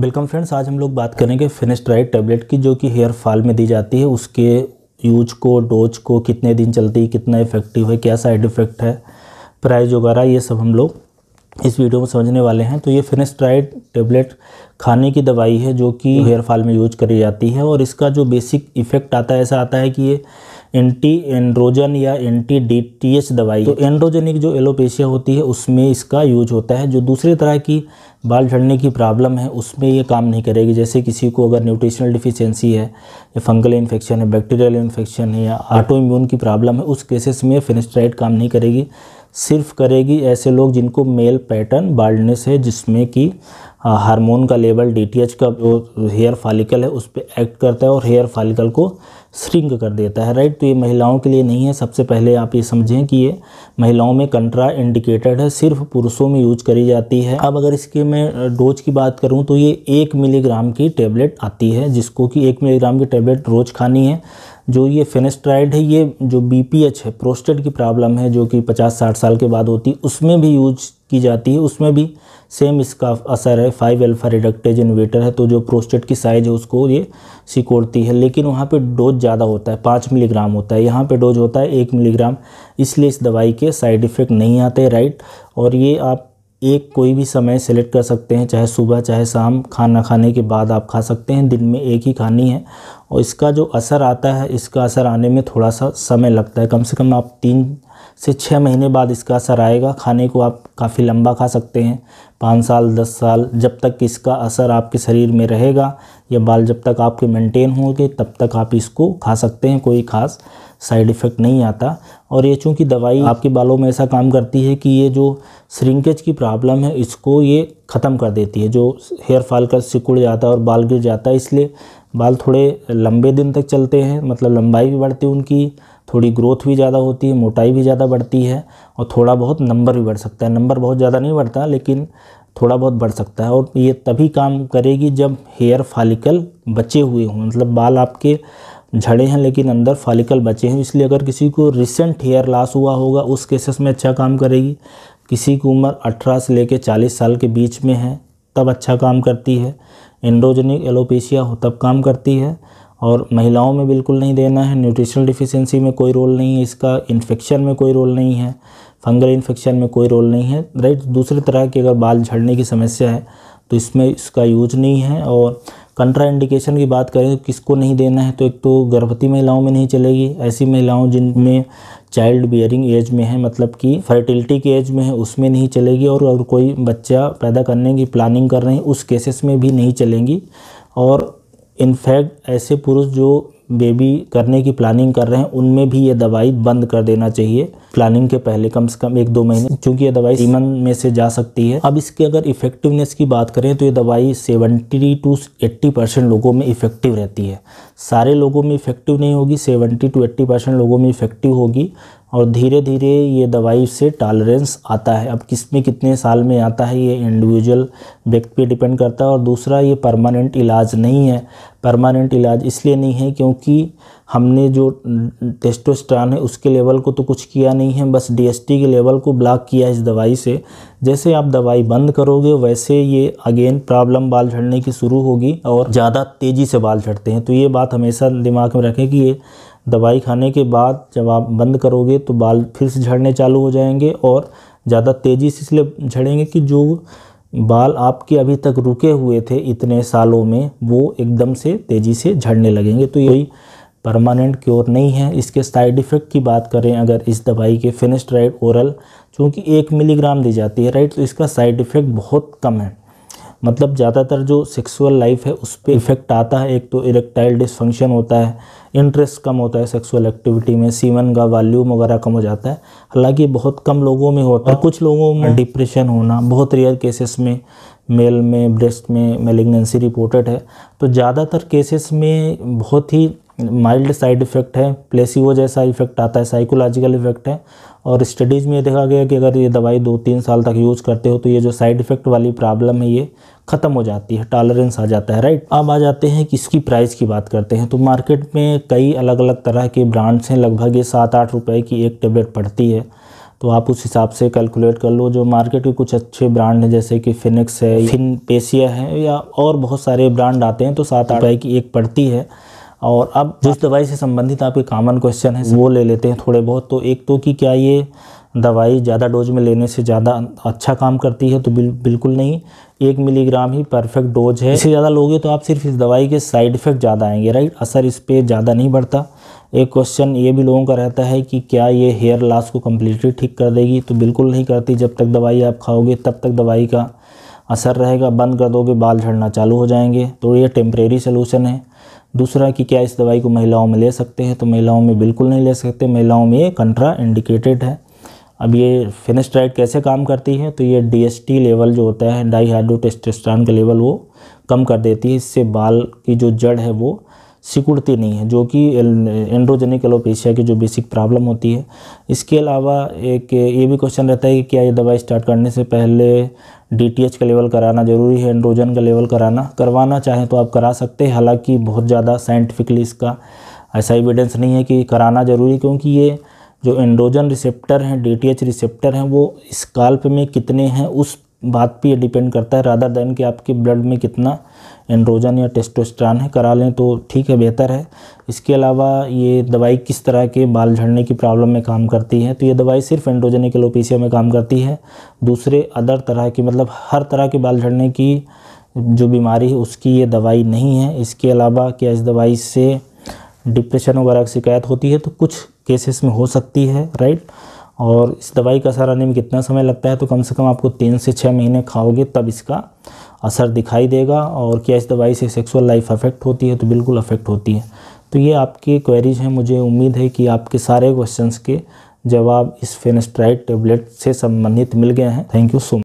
Welcome friends, आज हम लोग बात करेंगे फिनेस्टराइड टैबलेट की, जो कि हेयर फॉल में दी जाती है। उसके यूज को, डोज को, कितने दिन चलती है, कितना इफेक्टिव है, क्या साइड इफेक्ट है, प्राइस वगैरह, ये सब हम लोग इस वीडियो में समझने वाले हैं। तो ये फिनेस्टराइड टैबलेट खाने की दवाई है जो कि हेयर फॉल में यूज करी जाती है, और इसका जो बेसिक इफेक्ट आता है, ऐसा आता है कि ये एंटी एंड्रोजन या एंटी डीटीएच दवाई, तो एंड्रोजेनिक जो एलोपेशिया होती है उसमें इसका यूज होता है। जो दूसरे तरह की बाल झड़ने की प्रॉब्लम है उसमें ये काम नहीं करेगी। जैसे किसी को अगर न्यूट्रिशनल डिफिशियंसी है, या फंगल इन्फेक्शन है, बैक्टीरियल इन्फेक्शन है, या ऑटो इम्यून की प्रॉब्लम है, उस केसेस में फिनेस्टराइड काम नहीं करेगी। सिर्फ करेगी ऐसे लोग जिनको मेल पैटर्न बाल्डनेस है, जिसमें कि हार्मोन का लेवल डीटीएच का जो हेयर फॉलिकल है उस पर एक्ट करता है और हेयर फॉलिकल को श्रिंक कर देता है, राइट। तो ये महिलाओं के लिए नहीं है। सबसे पहले आप ये समझें कि ये महिलाओं में कंट्रा इंडिकेटेड है, सिर्फ पुरुषों में यूज करी जाती है। अब अगर इसके मैं डोज की बात करूं तो ये 1 मिलीग्राम की टेबलेट आती है, जिसको कि 1 मिलीग्राम की टेबलेट रोज खानी है। जो ये फिनेस्टराइड है, ये जो बीपीएच है, प्रोस्टेट की प्रॉब्लम है, जो कि 50-60 साल के बाद होती है, उसमें भी यूज की जाती है। उसमें भी सेम इसका असर है। 5-alpha reductase inhibitor है, तो जो प्रोस्टेट की साइज है उसको ये सिकोड़ती है, लेकिन वहाँ पे डोज ज़्यादा होता है, 5 मिलीग्राम होता है, यहाँ पे डोज होता है 1 मिलीग्राम। इसलिए इस दवाई के साइड इफ़ेक्ट नहीं आते, राइट। और ये आप एक कोई भी समय सेलेक्ट कर सकते हैं, चाहे सुबह चाहे शाम, खाना खाने के बाद आप खा सकते हैं, दिन में एक ही खानी है। और इसका जो असर आता है, इसका असर आने में थोड़ा सा समय लगता है, कम से कम आप 3 से 6 महीने बाद इसका असर आएगा। खाने को आप काफ़ी लंबा खा सकते हैं, 5 साल 10 साल, जब तक इसका असर आपके शरीर में रहेगा या बाल जब तक आपके मेंटेन होंगे तब तक आप इसको खा सकते हैं, कोई ख़ास साइड इफ़ेक्ट नहीं आता। और ये चूँकि दवाई आपके बालों में ऐसा काम करती है कि ये जो श्रिंकेज की प्रॉब्लम है इसको ये ख़त्म कर देती है। जो हेयर फॉल का सिकुड़ जाता है और बाल गिर जाता है, इसलिए बाल थोड़े लंबे दिन तक चलते हैं, मतलब लंबाई भी बढ़ती है उनकी, थोड़ी ग्रोथ भी ज़्यादा होती है, मोटाई भी ज़्यादा बढ़ती है, और थोड़ा बहुत नंबर भी बढ़ सकता है। नंबर बहुत ज़्यादा नहीं बढ़ता लेकिन थोड़ा बहुत बढ़ सकता है। और ये तभी काम करेगी जब हेयर फॉलिकल बचे हुए हों, मतलब बाल आपके झड़े हैं लेकिन अंदर फॉलिकल बचे हैं। इसलिए अगर किसी को रिसेंट हेयर लॉस हुआ होगा उस केसेस में अच्छा काम करेगी। किसी की उम्र 18 से लेकर 40 साल के बीच में है तब अच्छा काम करती है। एंड्रोजेनिक एलोपेशिया हो तब काम करती है। और महिलाओं में बिल्कुल नहीं देना है। न्यूट्रिशनल डिफिशियंसी में कोई रोल नहीं है इसका, इन्फेक्शन में कोई रोल नहीं है, फंगल इन्फेक्शन में कोई रोल नहीं है, राइट। दूसरे तरह की अगर बाल झड़ने की समस्या है तो इसमें इसका यूज नहीं है। और कंट्राइंडिकेशन की बात करें तो किसको नहीं देना है, तो एक तो गर्भवती महिलाओं में नहीं चलेगी, ऐसी महिलाओं जिनमें चाइल्ड बियरिंग एज में है, मतलब कि फर्टिलिटी की एज में है, उसमें नहीं चलेगी। और अगर कोई बच्चा पैदा करने की प्लानिंग कर रहे हैं उस केसेस में भी नहीं चलेंगी। और इनफैक्ट ऐसे पुरुष जो बेबी करने की प्लानिंग कर रहे हैं उनमें भी ये दवाई बंद कर देना चाहिए प्लानिंग के पहले, कम से कम 1-2 महीने, क्योंकि ये दवाई सीमन में से जा सकती है। अब इसके अगर इफ़ेक्टिवनेस की बात करें तो ये दवाई 70 से 80% लोगों में इफ़ेक्टिव रहती है। सारे लोगों में इफ़ेक्टिव नहीं होगी, 70 से 80% लोगों में इफ़ेक्टिव होगी। और धीरे धीरे ये दवाई से टॉलरेंस आता है। अब किस में कितने साल में आता है ये इंडिविजुअल व्यक्ति पे डिपेंड करता है। और दूसरा, ये परमानेंट इलाज नहीं है। परमानेंट इलाज इसलिए नहीं है क्योंकि हमने जो टेस्टोस्टेरोन है उसके लेवल को तो कुछ किया नहीं है, बस डीएचटी के लेवल को ब्लॉक किया इस दवाई से। जैसे आप दवाई बंद करोगे वैसे ये अगेन प्रॉब्लम बाल झड़ने की शुरू होगी और ज़्यादा तेज़ी से बाल झड़ते हैं। तो ये बात हमेशा दिमाग में रखें कि ये दवाई खाने के बाद जब आप बंद करोगे तो बाल फिर से झड़ने चालू हो जाएंगे और ज़्यादा तेज़ी से इसलिए झड़ेंगे कि जो बाल आपके अभी तक रुके हुए थे इतने सालों में वो एकदम से तेज़ी से झड़ने लगेंगे। तो यही परमानेंट क्योर नहीं है। इसके साइड इफ़ेक्ट की बात करें अगर इस दवाई के, फिनेस्टराइड ओरल चूँकि 1 मिलीग्राम दी जाती है, राइट, तो इसका साइड इफ़ेक्ट बहुत कम है। मतलब ज़्यादातर जो सेक्सुअल लाइफ है उस पर इफ़ेक्ट आता है। एक तो इरेक्टाइल डिसफंक्शन होता है, इंटरेस्ट कम होता है सेक्सुअल एक्टिविटी में, सीमन का वॉल्यूम वगैरह कम हो जाता है। हालांकि बहुत कम लोगों में होता है। कुछ लोगों में डिप्रेशन होना, बहुत रेयर केसेस में मेल में ब्रेस्ट में मैलिग्नेंसी रिपोर्टेड है। तो ज़्यादातर केसेस में बहुत ही माइल्ड साइड इफ़ेक्ट है, प्लेसिबो जैसा इफ़ेक्ट आता है, साइकोलॉजिकल इफ़ेक्ट है। और स्टडीज़ में देखा गया कि अगर ये दवाई 2-3 साल तक यूज़ करते हो तो ये जो साइड इफ़ेक्ट वाली प्रॉब्लम है ये ख़त्म हो जाती है, टॉलरेंस आ जाता है, राइट। अब आ जाते हैं कि इसकी प्राइस की बात करते हैं। तो मार्केट में कई अलग अलग तरह के ब्रांड्स हैं, लगभग ये 7-8 रुपये की एक टेबलेट पड़ती है। तो आप उस हिसाब से कैलकुलेट कर लो। जो मार्केट के कुछ अच्छे ब्रांड हैं जैसे कि फिनिक्स है, फिनपेशिया है या और बहुत सारे ब्रांड आते हैं, तो 7-8 रुपये की एक पड़ती है। और अब जिस दवाई से संबंधित आपके कॉमन क्वेश्चन है वो ले लेते हैं थोड़े बहुत। तो एक तो कि क्या ये दवाई ज़्यादा डोज में लेने से ज़्यादा अच्छा काम करती है? तो बिल्कुल नहीं, 1 मिलीग्राम ही परफेक्ट डोज है। इससे ज़्यादा लोगे तो आप सिर्फ इस दवाई के साइड इफ़ेक्ट ज़्यादा आएंगे, राइट, असर इस पर ज़्यादा नहीं बढ़ता। एक क्वेश्चन ये भी लोगों का रहता है कि क्या ये हेयर लॉस को कम्प्लीटली ठीक कर देगी? तो बिल्कुल नहीं करती। जब तक दवाई आप खाओगे तब तक दवाई का असर रहेगा, बंद कर दोगे बाल झड़ना चालू हो जाएंगे। तो ये टेम्परेरी सलूशन है। दूसरा कि क्या इस दवाई को महिलाओं में ले सकते हैं? तो महिलाओं में बिल्कुल नहीं ले सकते, महिलाओं में ये कंट्रा इंडिकेटेड है। अब ये फिनास्टराइड कैसे काम करती है? तो ये डीएचटी लेवल जो होता है, डाईहाइड्रोटेस्टोस्टेरोन का लेवल, वो कम कर देती है। इससे बाल की जो जड़ है वो सिकुड़ती नहीं है, जो कि एंड्रोजेनिक एलोपेशिया की जो बेसिक प्रॉब्लम होती है। इसके अलावा एक ये भी क्वेश्चन रहता है कि क्या ये दवाई स्टार्ट करने से पहले डीटीएच का लेवल कराना ज़रूरी है, एंड्रोजन का लेवल करवाना चाहें तो आप करा सकते हैं। हालांकि बहुत ज़्यादा साइंटिफिकली इसका ऐसा एविडेंस नहीं है कि कराना ज़रूरी, क्योंकि ये जो एंड्रोजन रिसेप्टर हैं, डीटीएच रिसेप्टर हैं, वो स्काल्प में कितने हैं उस बात पे डिपेंड करता है, रादर देन कि आपके ब्लड में कितना एंड्रोजन या टेस्टोस्टेरोन है। करा लें तो ठीक है, बेहतर है। इसके अलावा ये दवाई किस तरह के बाल झड़ने की प्रॉब्लम में काम करती है? तो ये दवाई सिर्फ एंड्रोजेनिक एलोपेशिया में काम करती है, दूसरे अदर तरह की, मतलब हर तरह के बाल झड़ने की जो बीमारी है उसकी ये दवाई नहीं है। इसके अलावा क्या इस दवाई से डिप्रेशन वगैरह की शिकायत होती है? तो कुछ केसेस में हो सकती है, राइट। और इस दवाई का असर आने में कितना समय लगता है? तो कम से कम आपको 3 से 6 महीने खाओगे तब इसका असर दिखाई देगा। और क्या इस दवाई से सेक्सुअल लाइफ अफेक्ट होती है? तो बिल्कुल अफेक्ट होती है। तो ये आपकी क्वेरीज हैं। मुझे उम्मीद है कि आपके सारे क्वेश्चंस के जवाब इस फिनास्टराइड टेबलेट से संबंधित मिल गए हैं। Thank you so much.